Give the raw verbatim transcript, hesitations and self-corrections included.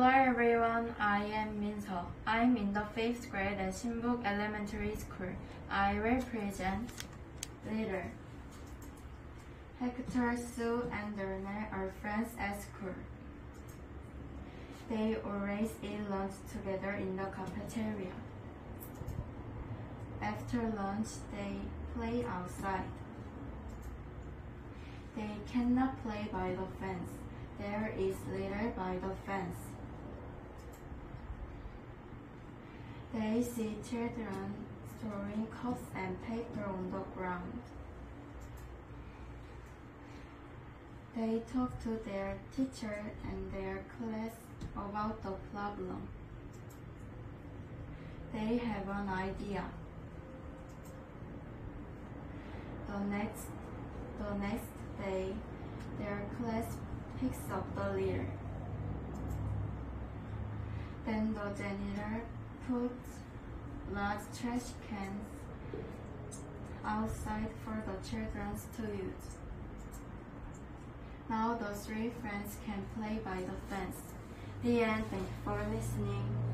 Hello everyone, I am Min Seo. I'm in the fifth grade at Shinbuk Elementary School. I will present Litter. Hector, Sue, and Renee are friends at school. They always eat lunch together in the cafeteria. After lunch, they play outside. They cannot play by the fence. There is litter by the fence. They see children throwing cups and paper on the ground. They talk to their teacher and their class about the problem. They have an idea. The next, the next day, their class picks up the litter. Then the janitor puts large trash cans outside for the children to use. Now the three friends can play by the fence. The end. Thank you for listening.